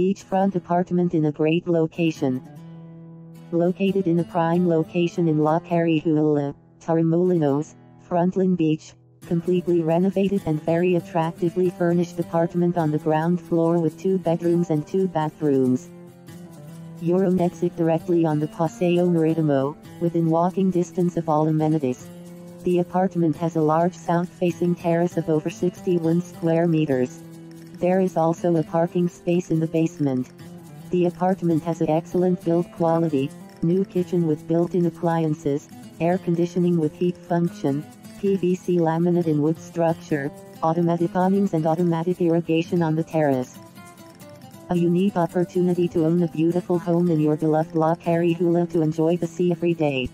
beachfront apartment in a great location. Located in a prime location in La Carihuela, Torremolinos, Frontline Beach, completely renovated and very attractively furnished apartment on the ground floor with 2 bedrooms and 2 bathrooms. Your own exit directly on the Paseo Maritimo, within walking distance of all amenities. The apartment has a large south-facing terrace of over 61 square meters. There is also a parking space in the basement. The apartment has an excellent build quality, new kitchen with built-in appliances, air conditioning with heat function, PVC laminate in wood structure, automatic awnings and automatic irrigation on the terrace. A unique opportunity to own a beautiful home in your beloved La Carihuela to enjoy the sea every day.